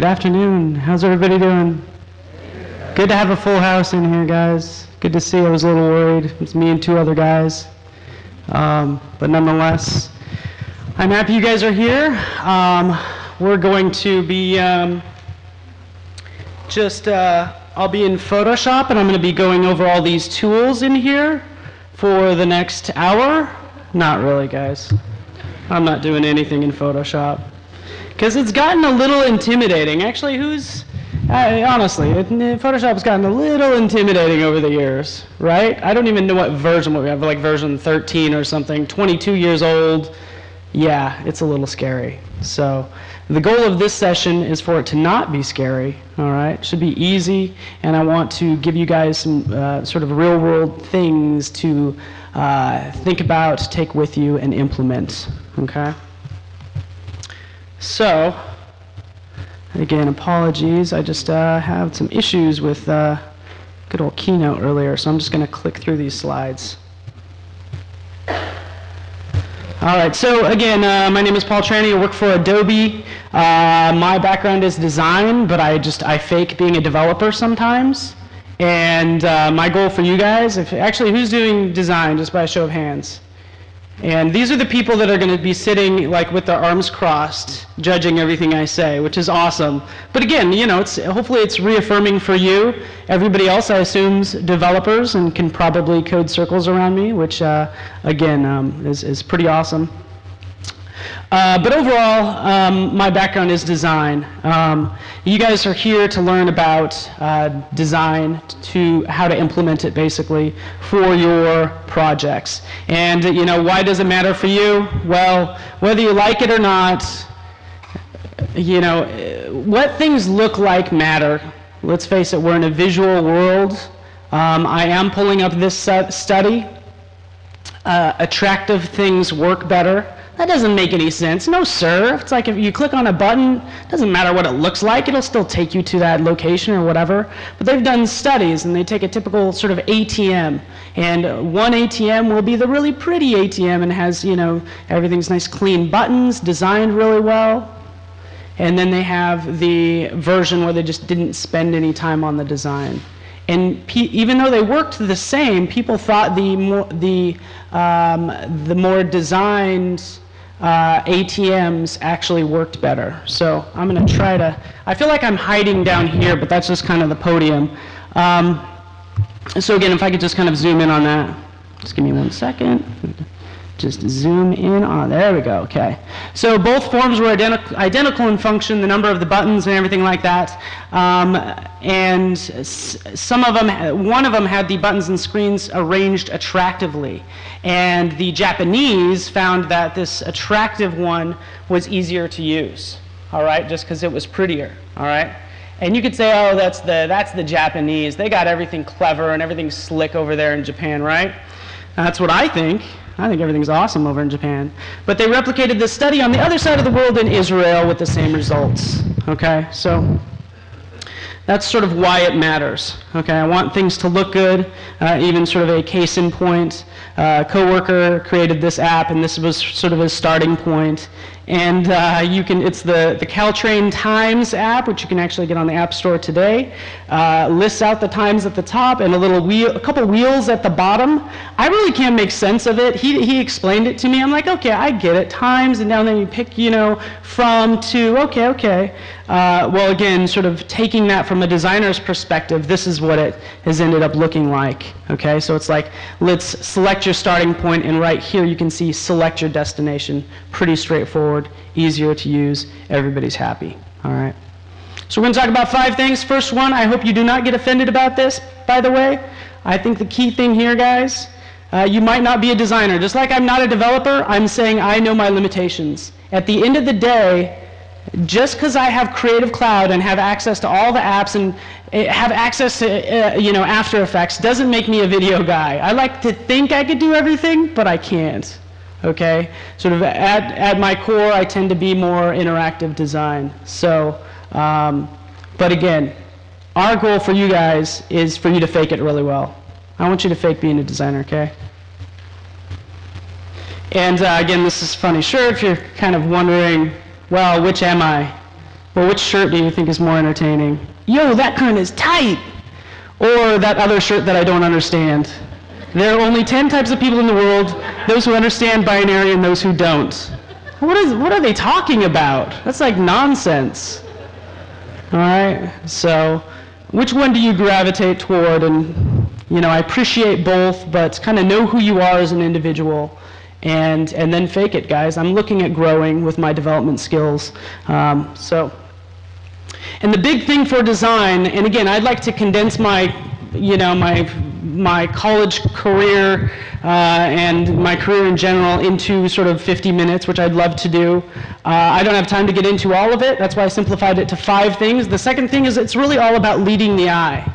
Good afternoon. How's everybody doing? Good to have a full house in here, guys. Good to see. I was a little worried. It's me and two other guys. But nonetheless, I'm happy you guys are here. We're going to be I'll be in Photoshop, and I'm going to be going over all these tools in here for the next hour. Not really, guys. I'm not doing anything in Photoshop, because it's gotten a little intimidating. Actually, Photoshop's gotten a little intimidating over the years, right? I don't even know what version we have, like version 13 or something, 22 years old. Yeah, it's a little scary. So the goal of this session is for it to not be scary, all right? It should be easy, and I want to give you guys some sort of real-world things to think about, take with you, and implement, okay? So, again, apologies. I just had some issues with good old Keynote earlier, so I'm just going to click through these slides. All right, so again, my name is Paul Trani. I work for Adobe. My background is design, but I fake being a developer sometimes. And my goal for you guys, actually, who's doing design, just by a show of hands? And these are the people that are going to be sitting like with their arms crossed, judging everything I say, which is awesome. But again, you know, hopefully it's reaffirming for you. Everybody else, I assume, is developers and can probably code circles around me, which again is pretty awesome. But overall, my background is design. You guys are here to learn about design, to how to implement it basically for your projects. And you know, why does it matter for you? Well, whether you like it or not, you know, what things look like matter. Let's face it, we're in a visual world. I am pulling up this study. Attractive things work better. That doesn't make any sense. No, sir. It's like if you click on a button, it doesn't matter what it looks like. It'll still take you to that location or whatever. But they've done studies, and they take a typical sort of ATM. And one ATM will be the really pretty ATM and has, you know, everything's nice, clean buttons, designed really well. And then they have the version where they just didn't spend any time on the design. And even though they worked the same, people thought the more designed ATMs actually worked better. So I'm going to try to, I feel like I'm hiding down here, but that's just kind of the podium. So again, if I could just kind of zoom in on that. Just give me one second. Just zoom in on, there we go, okay. So both forms were identical in function, the number of the buttons and everything like that. And one of them had the buttons and screens arranged attractively. And the Japanese found that this attractive one was easier to use, all right, just because it was prettier, all right. And you could say, oh, that's the Japanese. They got everything clever and everything slick over there in Japan, right? That's what I think. I think everything's awesome over in Japan. But they replicated this study on the other side of the world in Israel with the same results. Okay, so that's sort of why it matters. Okay, I want things to look good. Even sort of a case in point, a coworker created this app, and this was sort of his starting point. And it's the Caltrain Times app, which you can actually get on the App Store today. Lists out the times at the top and a couple wheels at the bottom. I really can't make sense of it. He explained it to me. I'm like, okay, I get it. Times, and down there you pick, you know, from to. Okay, okay. Well, again, sort of taking that from a designer's perspective, this is what it has ended up looking like. Okay, so it's like, let's select your starting point, and right here you can see select your destination. Pretty straightforward. Easier to use, everybody's happy. All right. So we're going to talk about 5 things. First one, I hope you do not get offended about this, by the way. I think the key thing here, guys, you might not be a designer. Just like I'm not a developer, I'm saying I know my limitations. At the end of the day, just because I have Creative Cloud and have access to all the apps and have access to you know, After Effects doesn't make me a video guy. I like to think I could do everything, but I can't. Okay, sort of at my core, I tend to be more interactive design. So, but again, our goal for you guys is for you to fake it really well. I want you to fake being a designer, okay? And again, this is funny. Sure, if you're kind of wondering, well, which am I? Or which shirt do you think is more entertaining? Yo, that curtain is tight! Or that other shirt that I don't understand. There are only 10 types of people in the world, those who understand binary and those who don't. What are they talking about? That's like nonsense. All right, so which one do you gravitate toward? And, you know, I appreciate both, but kind of know who you are as an individual. And then fake it, guys. I'm looking at growing with my development skills. And the big thing for design, and again, I'd like to condense my, my college career and my career in general into sort of 50 minutes, which I'd love to do. I don't have time to get into all of it. That's why I simplified it to 5 things. The second thing is it's really all about leading the eye.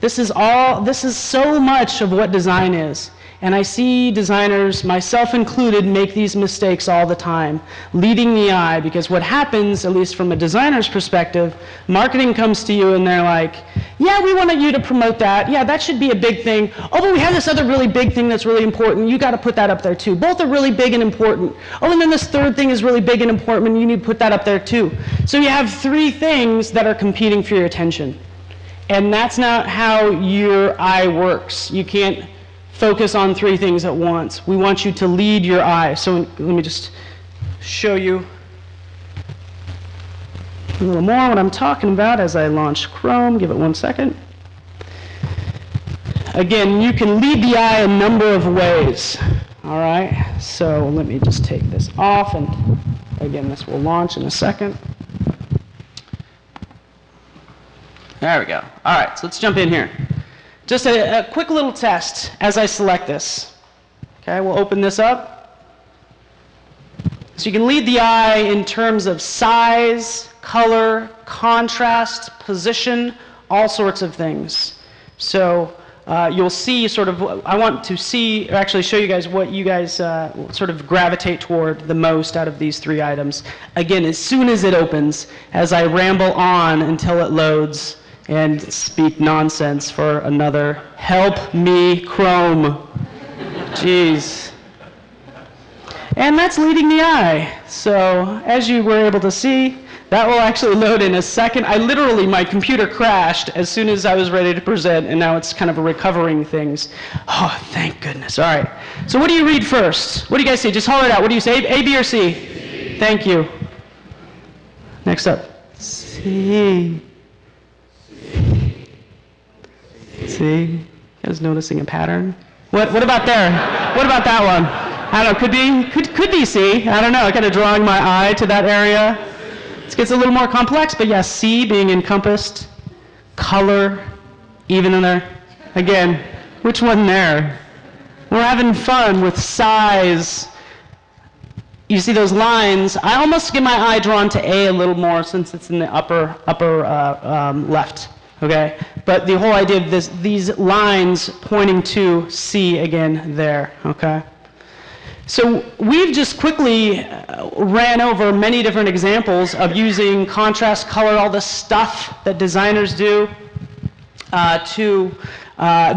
This is so much of what design is. And I see designers, myself included, make these mistakes all the time, leading the eye, because what happens, at least from a designer's perspective, marketing comes to you and they're like, yeah, we wanted you to promote that. Yeah, that should be a big thing. Oh, but we have this other really big thing that's really important. You got to put that up there too. Both are really big and important. Oh, and then this third thing is really big and important. You need to put that up there too. So you have 3 things that are competing for your attention. And that's not how your eye works. You can't focus on 3 things at once. We want you to lead your eye. So let me just show you a little more what I'm talking about as I launch Chrome. Give it 1 second. Again, you can lead the eye a number of ways. All right, so let me just take this off, and again, this will launch in a second. There we go. All right, so let's jump in here. Just a quick little test as I select this. Okay, we'll open this up. So you can lead the eye in terms of size, color, contrast, position, all sorts of things. So you'll see sort of, I want to see, or actually show you guys what you guys sort of gravitate toward the most out of these 3 items. Again, as soon as it opens, as I ramble on until it loads, and speak nonsense for another. Help me, Chrome. Jeez. And that's leading the eye. So as you were able to see, that will actually load in a second. I literally, my computer crashed as soon as I was ready to present, and now it's kind of recovering things. Oh, thank goodness. All right. So what do you read first? What do you guys say? Just holler it out. What do you say? A, B, or C? C. Thank you. Next up. C. See, you guys noticing a pattern? What about there? What about that one? I don't know, could be C. I don't know, kind of drawing my eye to that area. It gets a little more complex, but yes, C being encompassed, color, even in there. Again, which one there? We're having fun with size. You see those lines? I almost get my eye drawn to A a little more since it's in the upper left. Okay, but the whole idea of this, these lines pointing to C again there, okay? So we've just quickly ran over many different examples of using contrast, color, all the stuff that designers do to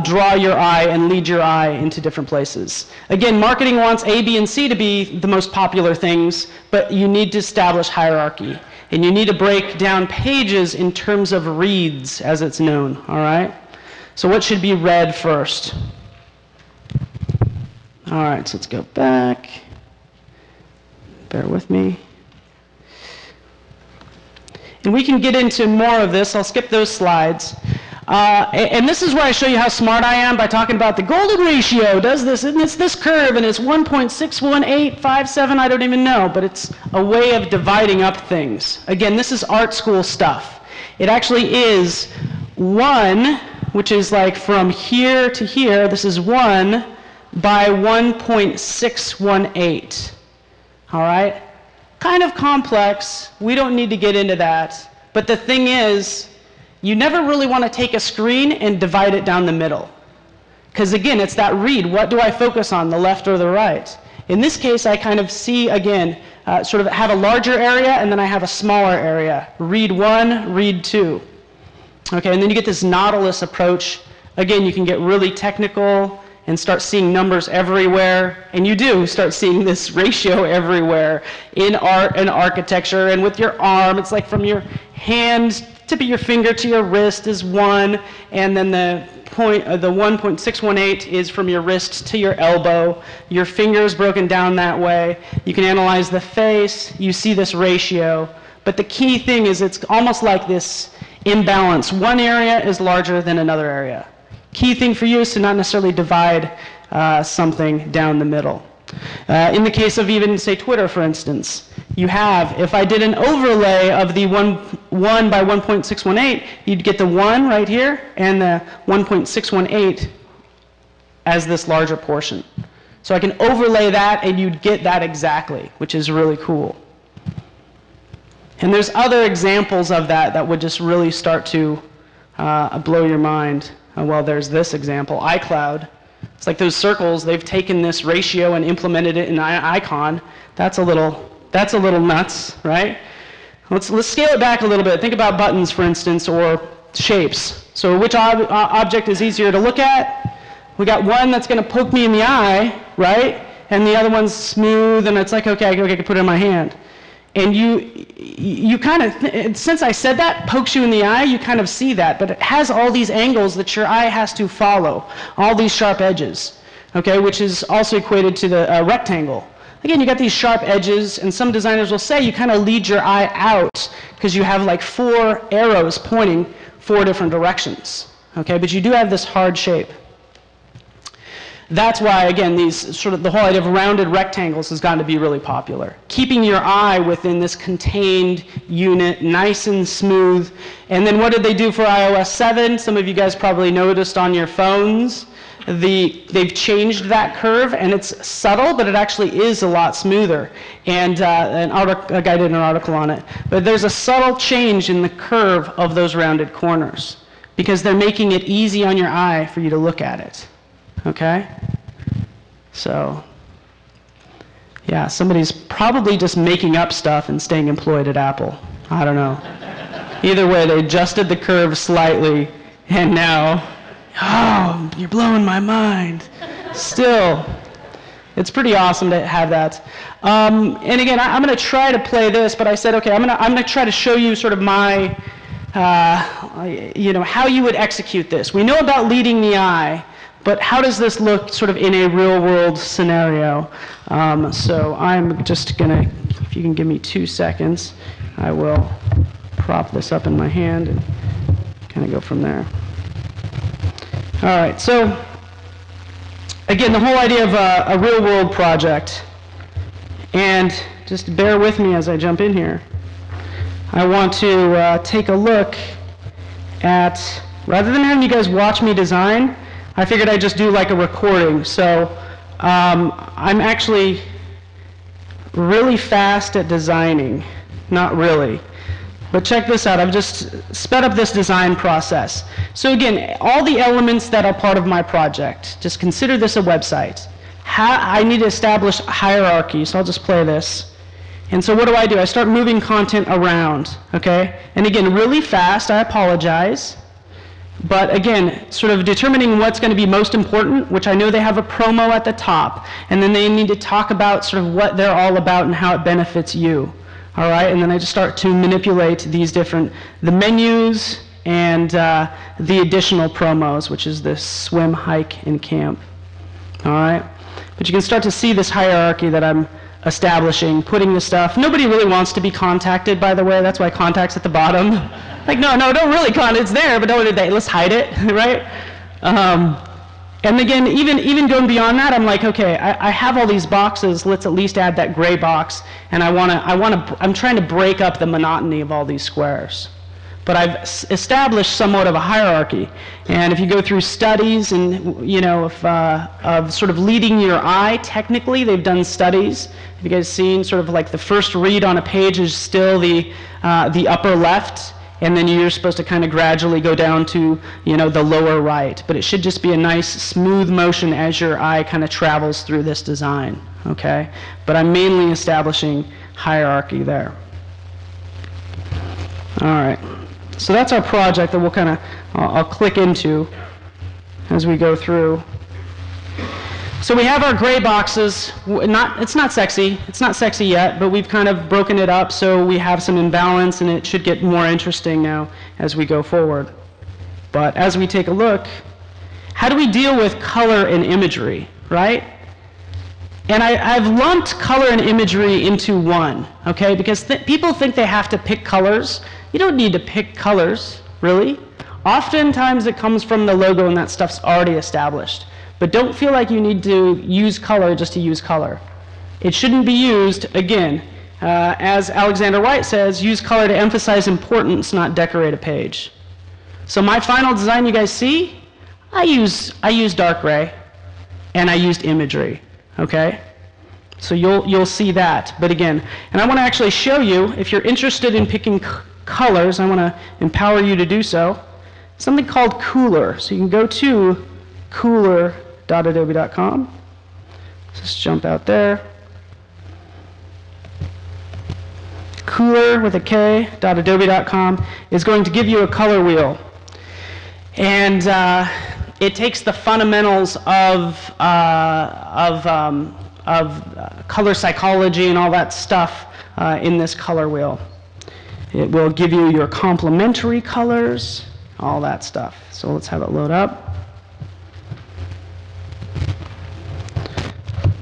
draw your eye and lead your eye into different places. Again, marketing wants A, B, and C to be the most popular things, but you need to establish hierarchy. And you need to break down pages in terms of reads, as it's known, all right? So what should be read first? All right, so let's go back. Bear with me. And we can get into more of this. I'll skip those slides. And this is where I show you how smart I am by talking about the golden ratio does this, and it's this curve, and it's 1.61857, I don't even know, but it's a way of dividing up things. Again, this is art school stuff. It actually is 1, which is like from here to here, this is 1 by 1.618, all right? Kind of complex, we don't need to get into that, but the thing is, you never really want to take a screen and divide it down the middle. Because again, it's that read. What do I focus on, the left or the right? In this case, I kind of see, again, sort of have a larger area, and then I have a smaller area. Read 1, read 2. Okay, and then you get this Nautilus approach. Again, you can get really technical and start seeing numbers everywhere, and you do start seeing this ratio everywhere in art and architecture and with your arm. It's like from your hand, tip of your finger to your wrist is 1, and then the 1.618 is from your wrist to your elbow. Your finger's broken down that way. You can analyze the face, you see this ratio. But the key thing is it's almost like this imbalance. One area is larger than another area. Key thing for you is to not necessarily divide something down the middle. In the case of even, say, Twitter, for instance, you have, if I did an overlay of the 1 by 1.618, you'd get the 1 right here and the 1.618 as this larger portion. So I can overlay that and you'd get that exactly, which is really cool. And there's other examples of that that would just really start to blow your mind. Well, there's this example, iCloud. It's like those circles, they've taken this ratio and implemented it in an icon. That's a little nuts, right? Let's scale it back a little bit. Think about buttons, for instance, or shapes. So which object is easier to look at? We got one that's going to poke me in the eye, right? And the other one's smooth, and it's like, okay, I can put it in my hand. And you kind of, since I said that, pokes you in the eye, you kind of see that, but it has all these angles that your eye has to follow, all these sharp edges, okay, which is also equated to the rectangle. Again, you got these sharp edges, and some designers will say you kind of lead your eye out because you have like 4 arrows pointing 4 different directions, okay, but you do have this hard shape. That's why, again, these sort of the whole idea of rounded rectangles has gotten to be really popular. Keeping your eye within this contained unit, nice and smooth. And then what did they do for iOS 7? Some of you guys probably noticed on your phones. They've changed that curve, and it's subtle, but it actually is a lot smoother. And a guy did an article on it. But there's a subtle change in the curve of those rounded corners because they're making it easy on your eye for you to look at it. Okay? So, yeah, somebody's probably just making up stuff and staying employed at Apple. I don't know. Either way, they adjusted the curve slightly, and now, oh, you're blowing my mind. Still, it's pretty awesome to have that. And again, I'm going to try to play this, but I said, okay, I'm going to try to show you sort of my, you know, how you would execute this. We know about leading the eye. But how does this look sort of in a real-world scenario? So I'm just going to, if you can give me 2 seconds, I will prop this up in my hand and kind of go from there. All right, so again, the whole idea of a real-world project. And just bear with me as I jump in here. I want to take a look at, rather than having you guys watch me design, I figured I'd just do like a recording. So I'm actually really fast at designing. Not really. But check this out. I've just sped up this design process. So again, all the elements that are part of my project. Just consider this a website. I need to establish hierarchy, so I'll just play this. And so what do? I start moving content around, okay? And again, really fast, I apologize. But again, sort of determining what's going to be most important, which I know they have a promo at the top, and then they need to talk about sort of what they're all about and how it benefits you. All right, and then I just start to manipulate these different, the menus and the additional promos, which is this swim, hike, and camp. All right, but you can start to see this hierarchy that I'm establishing, putting the stuff. Nobody really wants to be contacted, by the way. That's why contact's at the bottom. Like, no, don't really contact. It's there, but don't. Let's hide it, right? And again, even going beyond that, I'm like, okay, I have all these boxes. Let's at least add that gray box. And I'm trying to break up the monotony of all these squares. But I've established somewhat of a hierarchy. And if you go through studies and, you know, of sort of leading your eye, technically, they've done studies. Have you guys seen sort of like the first read on a page is still the upper left, and then you're supposed to kind of gradually go down to, you know, the lower right. But it should just be a nice, smooth motion as your eye kind of travels through this design, okay? But I'm mainly establishing hierarchy there. All right. So that's our project that we'll kind of, I'll click into as we go through. So we have our gray boxes. It's not sexy. It's not sexy yet, but we've kind of broken it up so we have some imbalance, and it should get more interesting now as we go forward. But as we take a look, how do we deal with color and imagery, right? And I've lumped color and imagery into one, okay? Because people think they have to pick colors. You don't need to pick colors, really. Oftentimes it comes from the logo and that stuff's already established. But don't feel like you need to use color just to use color. It shouldn't be used, again, as Alexander White says, use color to emphasize importance, not decorate a page. So my final design you guys see, I use dark gray, and I used imagery, okay? So you'll see that, but again, and I want to actually show you, if you're interested in picking colors, I want to empower you to do so, something called Kuler. So you can go to Kuler.adobe.com. Just jump out there. Kuler with a K.adobe.com is going to give you a color wheel. And it takes the fundamentals of color psychology and all that stuff in this color wheel. It will give you your complementary colors, all that stuff. So let's have it load up.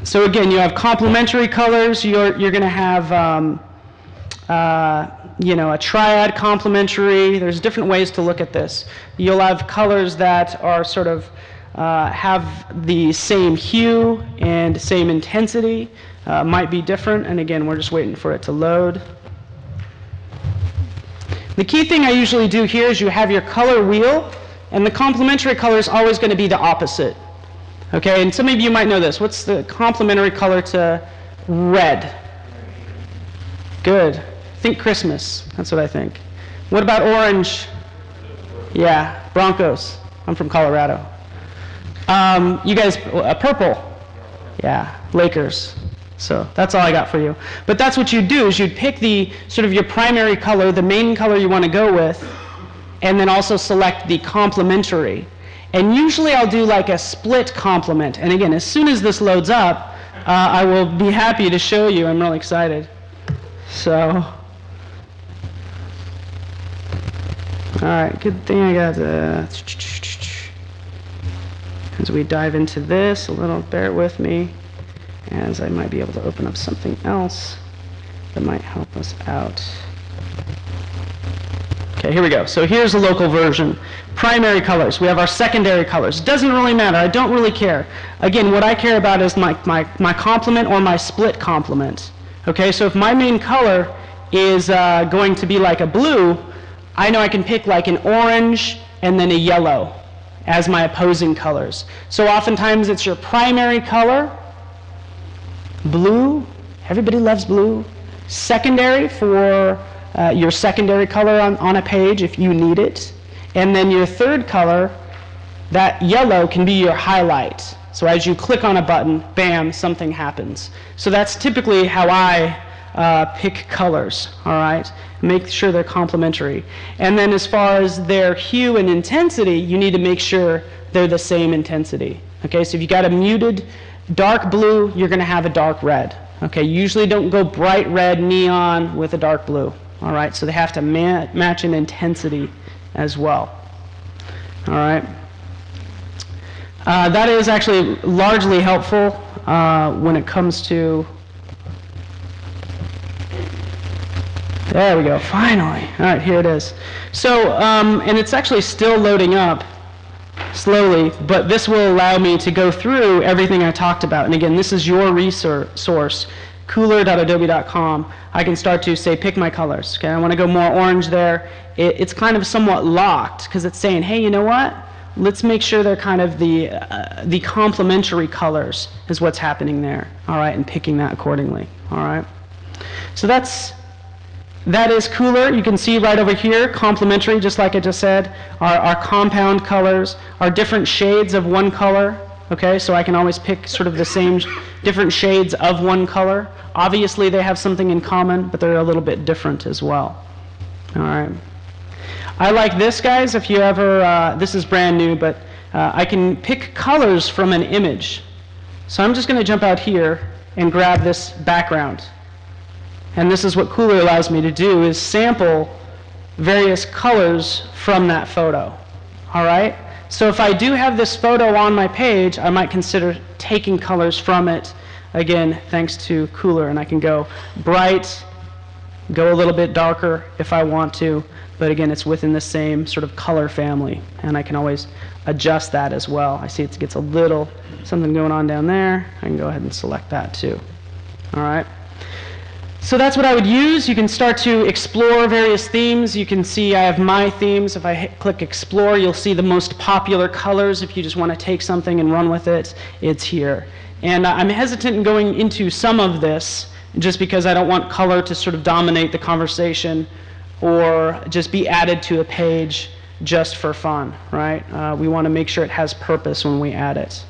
So again, you have complementary colors. You're going to have a triad complementary. There's different ways to look at this. You'll have colors that are sort of have the same hue and same intensity. Might be different. And again, we're just waiting for it to load. The key thing I usually do here is you have your color wheel, and the complementary color is always going to be the opposite. Okay, and some of you might know this. What's the complementary color to red? Good. Think Christmas. That's what I think. What about orange? Yeah, Broncos. I'm from Colorado. You guys, purple? Yeah, Lakers. So that's all I got for you. But that's what you'd do, is you'd pick the sort of your primary color, the main color you want to go with, and then also select the complementary. And usually I'll do like a split complement. And again, as soon as this loads up, I will be happy to show you. I'm really excited. So, all right, good thing I got as we dive into this a little, bear with me, as I might be able to open up something else that might help us out. Okay, here we go. So here's the local version. Primary colors. We have our secondary colors. It doesn't really matter. I don't really care. Again, what I care about is my complement or my split complement. Okay, so if my main color is going to be like a blue, I know I can pick like an orange and then a yellow as my opposing colors. So oftentimes it's your primary color, blue. Everybody loves blue. Secondary for your secondary color on a page if you need it. And then your third color, that yellow, can be your highlight. So as you click on a button, bam, something happens. So that's typically how I pick colors, all right? Make sure they're complementary. And then as far as their hue and intensity, you need to make sure they're the same intensity. Okay, so if you got a muted dark blue, you're going to have a dark red. Okay, usually don't go bright red neon with a dark blue. All right, so they have to match in intensity as well. All right, that is actually largely helpful when it comes to. There we go. Finally, all right, here it is. So, and it's actually still loading up slowly, but this will allow me to go through everything I talked about. And again, this is your resource. Kuler.adobe.com, I can start to say pick my colors. Okay, I want to go more orange there. It's kind of somewhat locked because it's saying, hey, you know what? Let's make sure they're kind of the complementary colors is what's happening there. All right, and picking that accordingly. All right, so that is Kuler. You can see right over here, complementary, just like I just said, our compound colors, our different shades of one color. Okay, so I can always pick sort of the same different shades of one color. Obviously they have something in common, but they're a little bit different as well. All right. I like this, guys, if you ever, this is brand new, but I can pick colors from an image. So I'm just going to jump out here and grab this background. And this is what Kuler allows me to do, is sample various colors from that photo. All right? So if I do have this photo on my page, I might consider taking colors from it, again, thanks to Kuler. And I can go bright, go a little bit darker if I want to, but again, it's within the same sort of color family. And I can always adjust that as well. I see it gets a little something going on down there. I can go ahead and select that too. All right. So that's what I would use. You can start to explore various themes. You can see I have my themes. If I click explore, you'll see the most popular colors. If you just want to take something and run with it, it's here. And I'm hesitant in going into some of this just because I don't want color to sort of dominate the conversation or just be added to a page just for fun, right? We want to make sure it has purpose when we add it.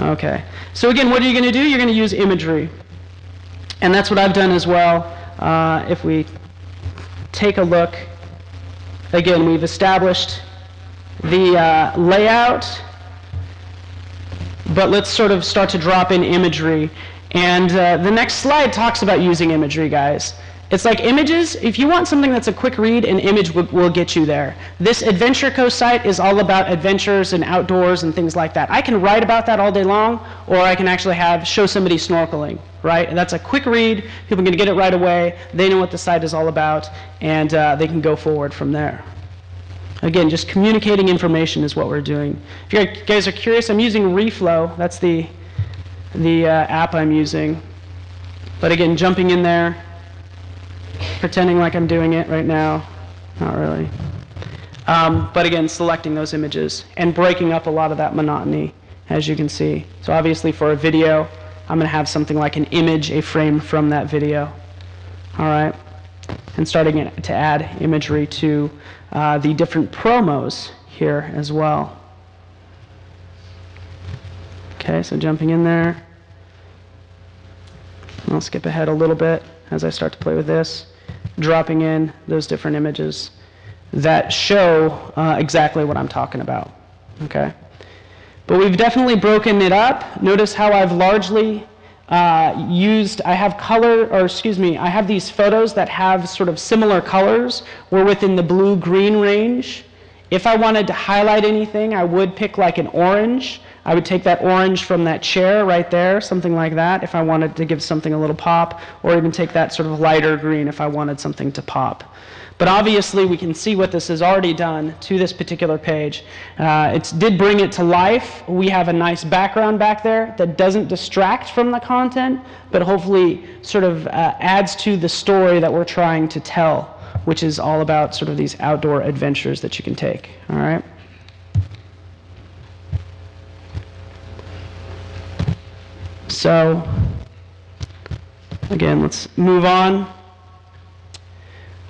Okay. So again, what are you going to do? You're going to use imagery. And that's what I've done as well. If we take a look, again, we've established the layout, but let's sort of start to drop in imagery. And the next slide talks about using imagery, guys. It's like images. If you want something that's a quick read, an image will get you there. This Adventure Co. site is all about adventures and outdoors and things like that. I can write about that all day long, or I can actually show somebody snorkeling, right? And that's a quick read. People are going to get it right away. They know what the site is all about, and they can go forward from there. Again, just communicating information is what we're doing. If you guys are curious, I'm using Reflow. That's the app I'm using. But again, jumping in there, pretending like I'm doing it right now. Not really. But again, selecting those images and breaking up a lot of that monotony, as you can see. So obviously for a video, I'm going to have something like an image, a frame from that video. All right? And starting to add imagery to the different promos here as well. Okay, so jumping in there. I'll skip ahead a little bit as I start to play with this, dropping in those different images that show exactly what I'm talking about. Okay? But we've definitely broken it up. Notice how I've largely I have these photos that have sort of similar colors. We're within the blue-green range. If I wanted to highlight anything, I would pick like an orange. I would take that orange from that chair right there, something like that, if I wanted to give something a little pop, or even take that sort of lighter green if I wanted something to pop. But obviously, we can see what this has already done to this particular page. It did bring it to life. We have a nice background back there that doesn't distract from the content, but hopefully sort of adds to the story that we're trying to tell, which is all about sort of these outdoor adventures that you can take. All right? So, again, let's move on.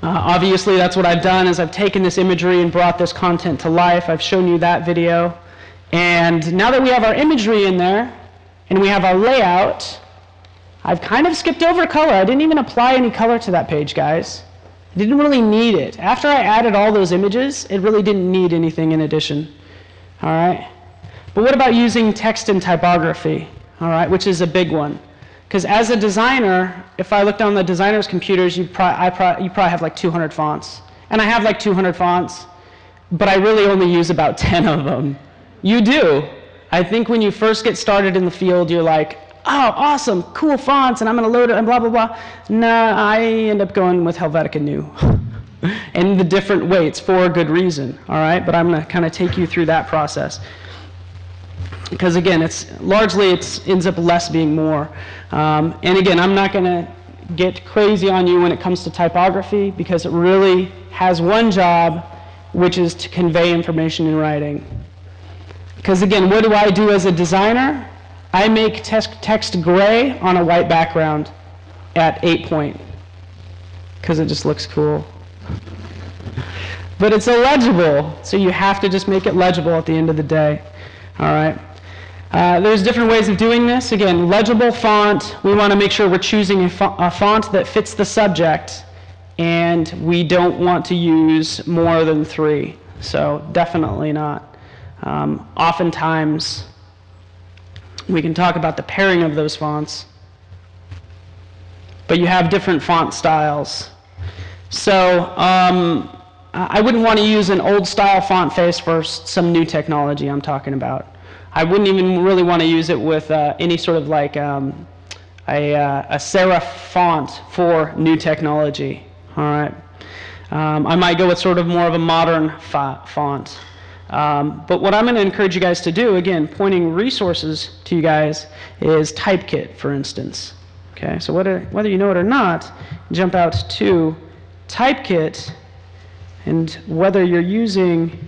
Obviously, that's what I've done, is I've taken this imagery and brought this content to life. I've shown you that video. And now that we have our imagery in there, and we have our layout, I've kind of skipped over color. I didn't even apply any color to that page, guys. I didn't really need it. After I added all those images, it really didn't need anything in addition. All right? But what about using text and typography? All right, which is a big one. Because as a designer, if I looked on the designer's computers, you probably have like 200 fonts. And I have like 200 fonts, but I really only use about 10 of them. You do. I think when you first get started in the field, you're like, oh, awesome, cool fonts, and I'm going to load it, and blah, blah, blah. Nah, I end up going with Helvetica Neue. And the different weights for a good reason, all right? But I'm going to kind of take you through that process. Because again, it ends up less being more. And again, I'm not going to get crazy on you when it comes to typography, because it really has one job, which is to convey information in writing. Because again, what do I do as a designer? I make text gray on a white background at 8 point, because it just looks cool. But it's illegible, so you have to just make it legible at the end of the day. All right. There's different ways of doing this. Again, legible font. We want to make sure we're choosing a font that fits the subject, and we don't want to use more than 3. So definitely not. Oftentimes, we can talk about the pairing of those fonts. But you have different font styles. So I wouldn't want to use an old style font face for some new technology I'm talking about. I wouldn't even really want to use it with any sort of like a serif font for new technology. All right, I might go with sort of more of a modern font. But what I'm going to encourage you guys to do, again, pointing resources to you guys, is Typekit, for instance. Okay, so whether you know it or not, jump out to Typekit, and whether you're using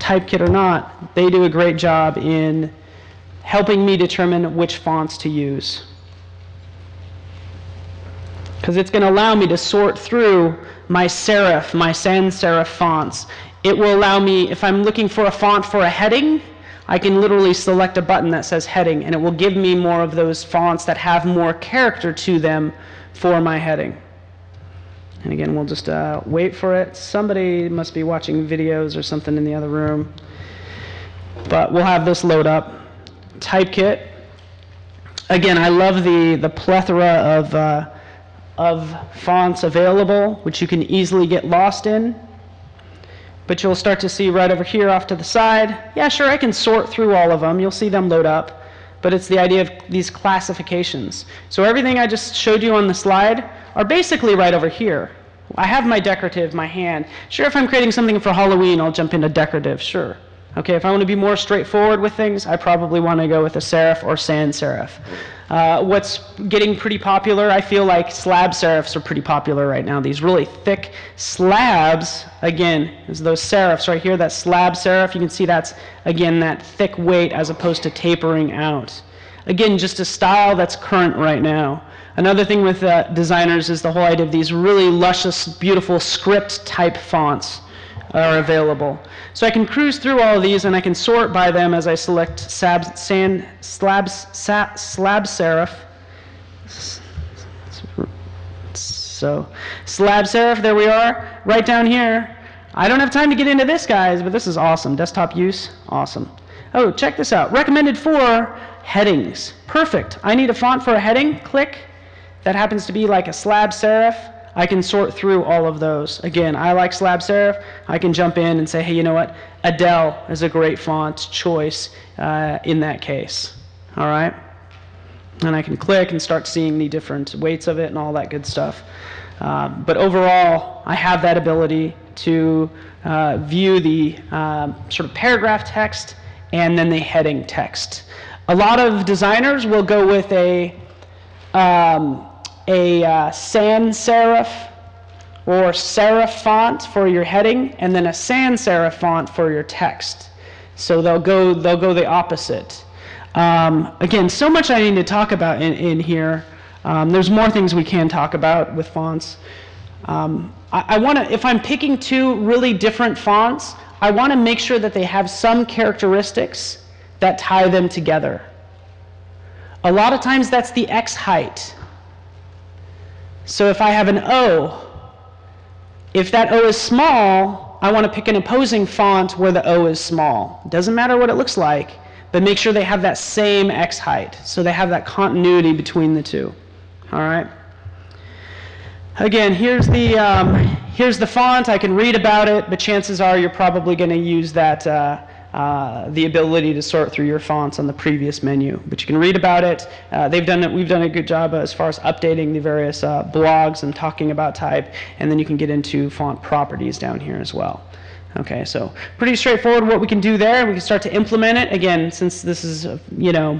Typekit or not, they do a great job in helping me determine which fonts to use. Because it's going to allow me to sort through my serif, my sans serif fonts. It will allow me, if I'm looking for a font for a heading, I can literally select a button that says heading, and it will give me more of those fonts that have more character to them for my heading. And again, we'll just wait for it. Somebody must be watching videos or something in the other room. But we'll have this load up. Typekit. Again, I love the plethora of fonts available, which you can easily get lost in. But you'll start to see right over here off to the side, yeah, sure, I can sort through all of them. You'll see them load up. But it's the idea of these classifications. So everything I just showed you on the slide are basically right over here. I have my decorative, my hand. Sure, if I'm creating something for Halloween, I'll jump into decorative, sure. Okay, if I want to be more straightforward with things, I probably want to go with a serif or sans serif. What's getting pretty popular, I feel like slab serifs are pretty popular right now. These really thick slabs, again, is those serifs right here, that slab serif, you can see that's, again, that thick weight as opposed to tapering out. Again, just a style that's current right now. Another thing with designers is the whole idea of these really luscious, beautiful script-type fonts are available. So I can cruise through all of these, and I can sort by them as I select slab serif. So slab serif, there we are, right down here. I don't have time to get into this, guys, but this is awesome. Desktop use, awesome. Oh, check this out. Recommended for headings. Perfect. I need a font for a heading. Click. That happens to be like a slab serif. I can sort through all of those. Again, I like slab serif. I can jump in and say, hey, you know what? Adele is a great font choice in that case. All right? And I can click and start seeing the different weights of it and all that good stuff. But overall, I have that ability to view the sort of paragraph text and then the heading text. A lot of designers will go with a sans serif or serif font for your heading, and then a sans serif font for your text. So they'll go the opposite. Again, so much I need to talk about in here. There's more things we can talk about with fonts. I want to, if I'm picking two really different fonts, I want to make sure that they have some characteristics that tie them together. A lot of times that's the X height. So if I have an O, if that O is small, I want to pick an opposing font where the O is small. Doesn't matter what it looks like, but make sure they have that same X height, so they have that continuity between the two. All right. Again, here's the font. I can read about it, but chances are you're probably going to use that. The ability to sort through your fonts on the previous menu, but you can read about it. We've done a good job as far as updating the various blogs and talking about type, and then you can get into font properties down here as well. Okay, so pretty straightforward what we can do there. We can start to implement it. Again, since this is, you know,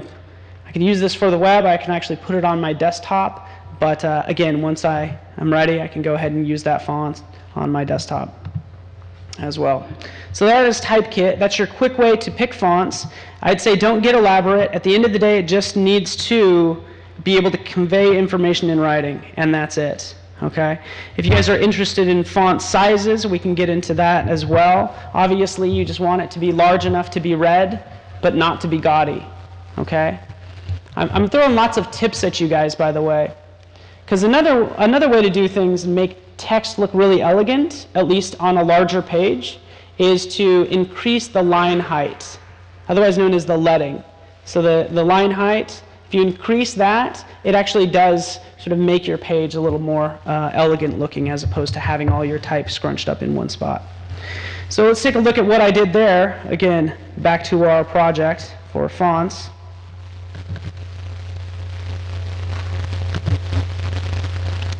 I can use this for the web, I can actually put it on my desktop, but again, once I'm ready, I can go ahead and use that font on my desktop as well. So that is Typekit. That's your quick way to pick fonts. I'd say don't get elaborate. At the end of the day, it just needs to be able to convey information in writing, and that's it. Okay? If you guys are interested in font sizes, we can get into that as well. Obviously, you just want it to be large enough to be read, but not to be gaudy. Okay? I'm throwing lots of tips at you guys, by the way, because another way to do things and make text look really elegant, at least on a larger page, is to increase the line height, otherwise known as the leading. So the line height, if you increase that, it actually does sort of make your page a little more elegant looking as opposed to having all your type scrunched up in one spot. So let's take a look at what I did there. Again, back to our project for fonts.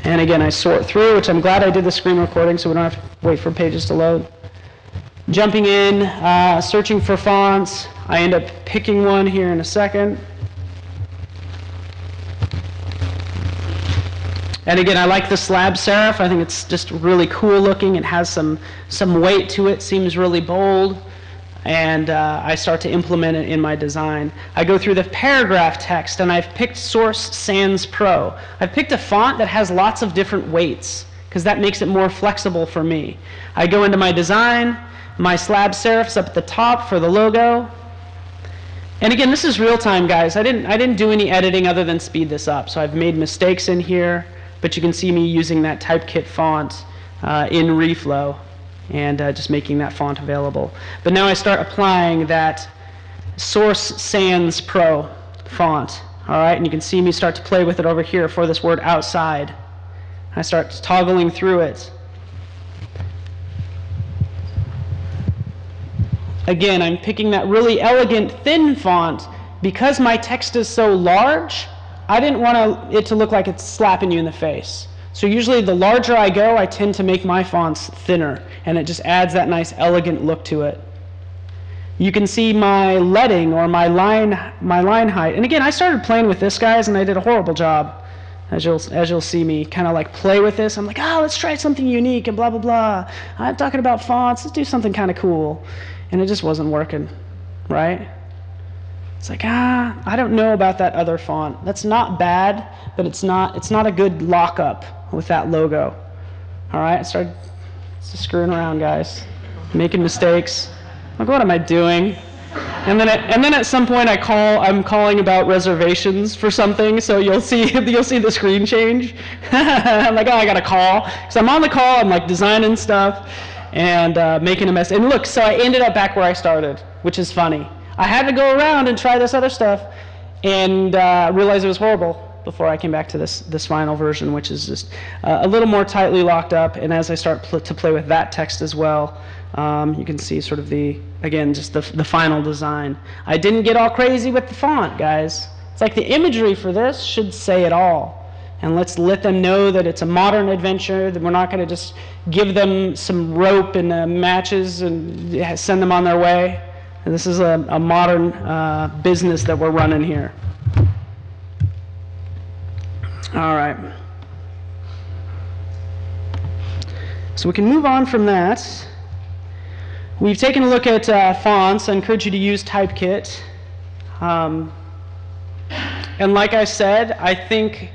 And again, I sort through, which I'm glad I did the screen recording so we don't have to wait for pages to load. Jumping in, searching for fonts. I end up picking one here in a second. And again, I like the slab serif. I think it's just really cool looking. It has some weight to it, seems really bold. And I start to implement it in my design. I go through the paragraph text, and I've picked Source Sans Pro. I've picked a font that has lots of different weights, because that makes it more flexible for me. I go into my design, my slab serif's up at the top for the logo. And again, this is real time, guys. I didn't do any editing other than speed this up, so I've made mistakes in here, but you can see me using that Typekit font in Reflow, and just making that font available. But now I start applying that Source Sans Pro font, all right? And you can see me start to play with it over here for this word outside. I start toggling through it. Again, I'm picking that really elegant thin font because my text is so large, I didn't want it to look like it's slapping you in the face. So usually the larger I go, I tend to make my fonts thinner, and it just adds that nice elegant look to it. You can see my leading or my line height. And again, I started playing with this, guys, and I did a horrible job. As you'll see me kind of like play with this. I'm like, oh, let's try something unique and blah, blah, blah. I'm talking about fonts. Let's do something kind of cool. And it just wasn't working, right? It's like, I don't know about that other font. That's not bad, but it's not a good lockup with that logo. All right, I started screwing around, guys, making mistakes. Like, what am I doing? And then at some point I'm calling about reservations for something, so you'll see the screen change. I'm like, oh, I got a call. So I'm on the call, I'm like designing stuff and making a mess. And look, so I ended up back where I started, which is funny. I had to go around and try this other stuff and realize it was horrible before I came back to this final version, which is just a little more tightly locked up. And as I start to play with that text as well, you can see sort of the final design. I didn't get all crazy with the font, guys. It's like the imagery for this should say it all. And let's let them know that it's a modern adventure, that we're not going to just give them some rope and matches and send them on their way. And this is a modern business that we're running here. All right. So we can move on from that. We've taken a look at fonts. I encourage you to use Typekit. And like I said, I think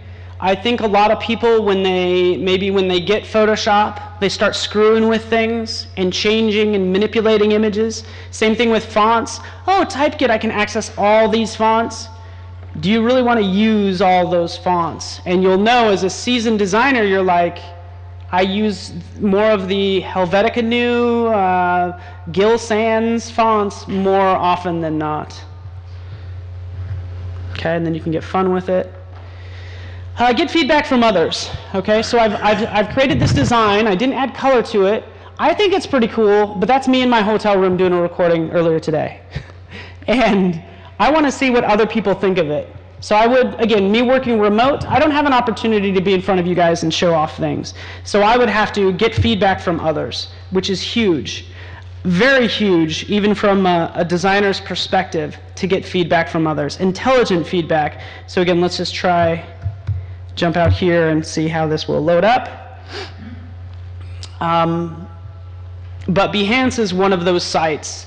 a lot of people, when they get Photoshop, they start screwing with things and changing and manipulating images. Same thing with fonts. Oh, Typekit, I can access all these fonts. Do you really want to use all those fonts? And you'll know as a seasoned designer, you're like, I use more of the Helvetica Neue, Gill Sans fonts more often than not. Okay, and then you can get fun with it. Get feedback from others, okay? So I've created this design. I didn't add color to it. I think it's pretty cool, but that's me in my hotel room doing a recording earlier today. And I want to see what other people think of it. So I would, again, me working remote, I don't have an opportunity to be in front of you guys and show off things. So I would have to get feedback from others, which is huge. Very huge, even from a designer's perspective, to get feedback from others. Intelligent feedback. So again, let's just try... jump out here and see how this will load up. But Behance is one of those sites,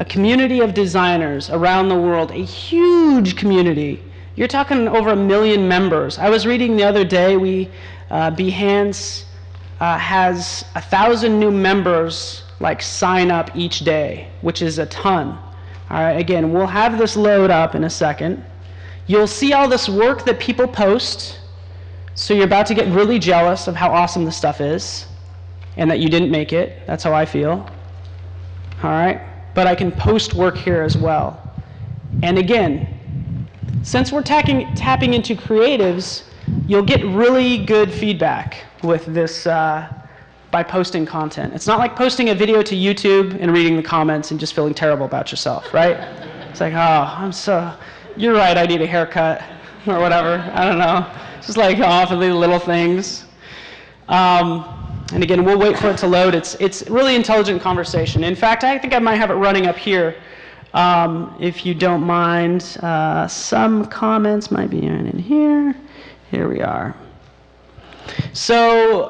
a community of designers around the world, a huge community. You're talking over 1 million members. I was reading the other day, Behance has 1,000 new members like sign up each day, which is a ton. All right, again, we'll have this load up in a second. You'll see all this work that people post. So you're about to get really jealous of how awesome this stuff is and that you didn't make it. That's how I feel. All right? But I can post work here as well. And again, since we're tapping into creatives, you'll get really good feedback with this by posting content. It's not like posting a video to YouTube and reading the comments and just feeling terrible about yourself, right? It's like, oh, I'm so, you're right, I need a haircut or whatever. I don't know. It's just like awfully little things. And again, we'll wait for it to load. It's really intelligent conversation. In fact, I think I might have it running up here. If you don't mind, some comments might be in here. Here we are. So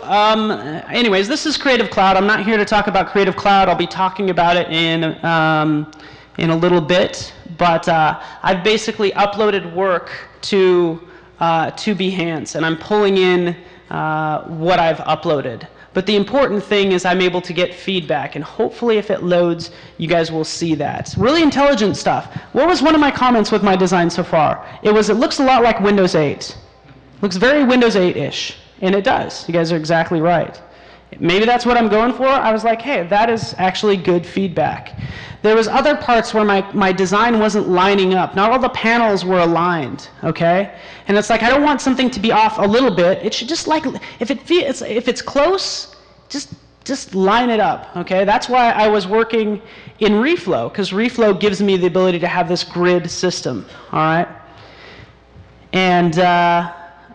anyways, this is Creative Cloud. I'm not here to talk about Creative Cloud. I'll be talking about it in a little bit. But I've basically uploaded work to Behance, and I'm pulling in what I've uploaded. But the important thing is I'm able to get feedback, and hopefully if it loads, you guys will see that. It's really intelligent stuff. What was one of my comments with my design so far? It was, it looks a lot like Windows 8. Looks very Windows 8-ish, and it does. You guys are exactly right. Maybe that's what I'm going for. I was like, hey, that is actually good feedback. There was other parts where my design wasn't lining up. Not all the panels were aligned, okay? And it's like, I don't want something to be off a little bit. It should just like, if it's close, just line it up, okay? That's why I was working in Reflow, because Reflow gives me the ability to have this grid system, all right? And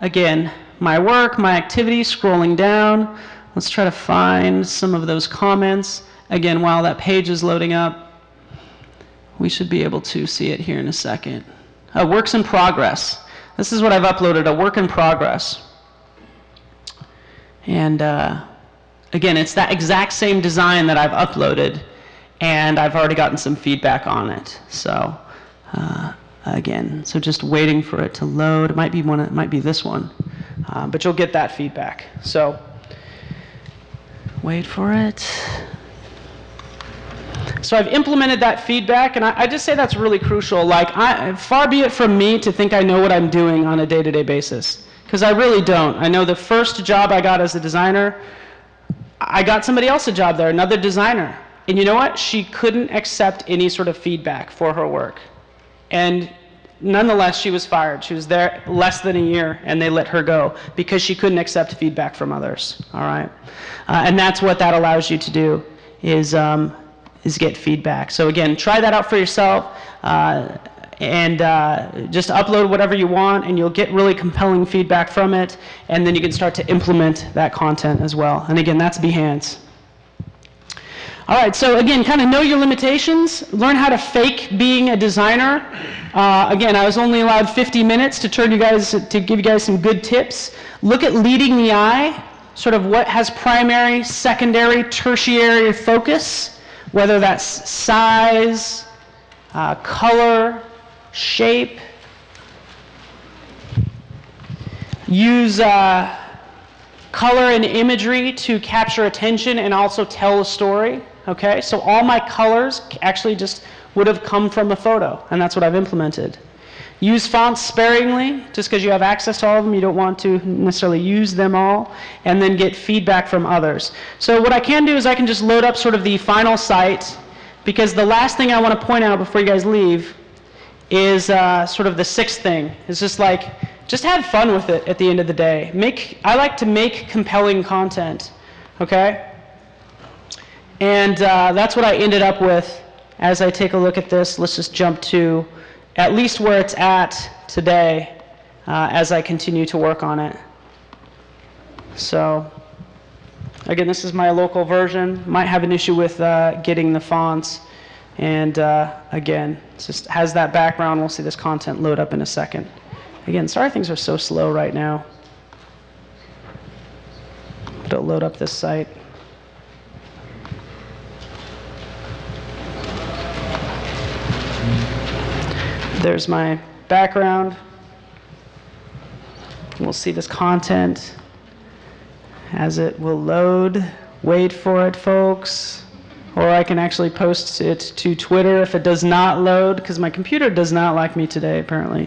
again, my work, my activity, scrolling down. Let's try to find some of those comments. Again, while that page is loading up, we should be able to see it here in a second. Works in progress. This is what I've uploaded, a work in progress. And again, it's that exact same design that I've uploaded, and I've already gotten some feedback on it. So again, so just waiting for it to load. It might be one. It might be this one, but you'll get that feedback. So. Wait for it. So I've implemented that feedback, and I just say that's really crucial. Like, far be it from me to think I know what I'm doing on a day-to-day basis, because I really don't. I know the first job I got as a designer, I got somebody else a job there, another designer. And you know what? She couldn't accept any sort of feedback for her work. And nonetheless, she was fired. She was there less than a year, and they let her go because she couldn't accept feedback from others. All right, and that's what that allows you to do is get feedback. So again, try that out for yourself, and just upload whatever you want, and you'll get really compelling feedback from it, and then you can start to implement that content as well. And again, that's Behance. All right, so again, kind of know your limitations. Learn how to fake being a designer. Again, I was only allowed 50 minutes to give you guys some good tips. Look at leading the eye, sort of what has primary, secondary, tertiary focus, whether that's size, color, shape. Use color and imagery to capture attention and also tell a story. Okay, so all my colors actually just would have come from a photo, and that's what I've implemented. Use fonts sparingly, just because you have access to all of them, you don't want to necessarily use them all, and then get feedback from others. So what I can do is I can just load up sort of the final site, because the last thing I want to point out before you guys leave is sort of the sixth thing. It's just like, just have fun with it at the end of the day. I like to make compelling content, okay? And that's what I ended up with as I take a look at this. Let's just jump to at least where it's at today as I continue to work on it. So again, this is my local version. Might have an issue with getting the fonts. And again, it just has that background. We'll see this content load up in a second. Again, sorry things are so slow right now. Don't load up this site. There's my background. We'll see this content as it will load. Wait for it, folks. Or I can actually post it to Twitter if it does not load, because my computer does not like me today, apparently.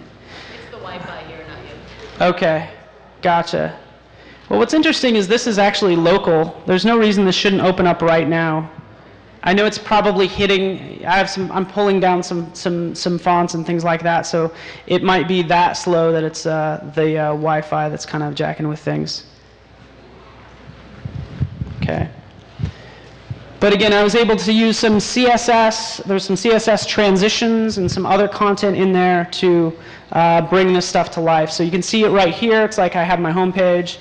It's the Wi-Fi here, not you. Okay, gotcha. Well, what's interesting is this is actually local. There's no reason this shouldn't open up right now. I know it's probably hitting, I'm pulling down some fonts and things like that, so it might be that slow that it's the Wi-Fi that's kind of jacking with things. Okay. But again, I was able to use some CSS, there's some CSS transitions and some other content in there to bring this stuff to life. So you can see it right here, it's like I have my home page.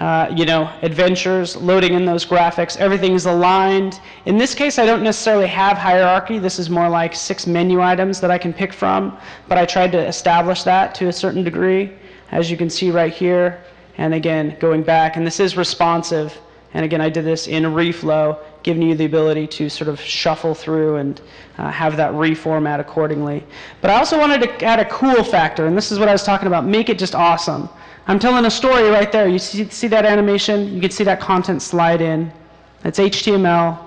You know, adventures, loading in those graphics, everything is aligned. In this case, I don't necessarily have hierarchy. This is more like 6 menu items that I can pick from, but I tried to establish that to a certain degree, as you can see right here. And again, going back, and this is responsive. And again, I did this in Reflow, giving you the ability to sort of shuffle through and have that reformat accordingly. But I also wanted to add a cool factor, and this is what I was talking about, make it just awesome. I'm telling a story right there. You see that animation, you can see that content slide in. That's HTML.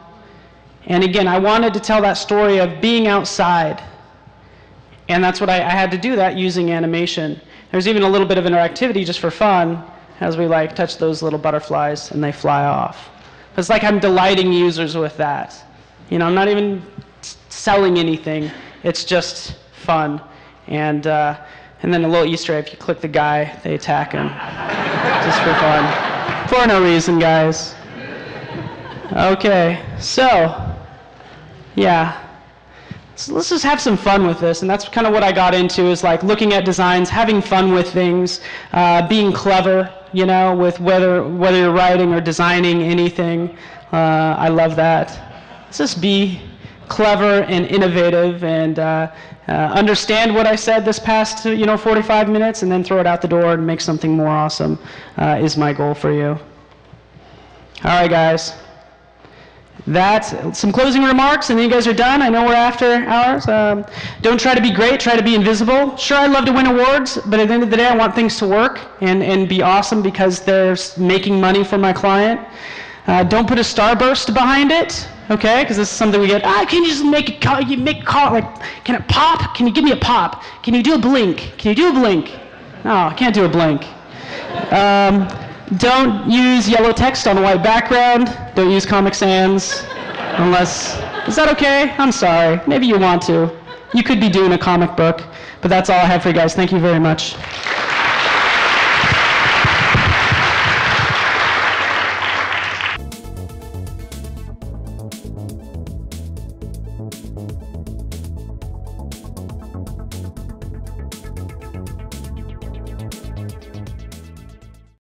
And again, I wanted to tell that story of being outside. And that's what I had to do that using animation. There's even a little bit of interactivity just for fun as we like touch those little butterflies and they fly off. It's like I'm delighting users with that. You know, I'm not even selling anything. It's just fun. And then a little Easter egg, if you click the guy, they attack him. Just for fun. For no reason, guys. Okay, so, yeah. So let's just have some fun with this, and that's kind of what I got into, is like looking at designs, having fun with things, being clever, you know, with whether you're writing or designing anything. I love that. Let's just be clever and innovative and understand what I said this past, 45 minutes, and then throw it out the door and make something more awesome is my goal for you. All right, guys. That's some closing remarks, and then you guys are done. I know we're after hours. Don't try to be great, try to be invisible. Sure, I love to win awards, but at the end of the day, I want things to work and be awesome because they're making money for my client. Don't put a starburst behind it, okay? Because this is something we get, can you just make it, like, can it pop? Can you give me a pop? Can you do a blink? Can you do a blink? No, I can't do a blink. Don't use yellow text on a white background. Don't use Comic Sans unless, is that okay? I'm sorry. Maybe you want to. You could be doing a comic book, but that's all I have for you guys. Thank you very much.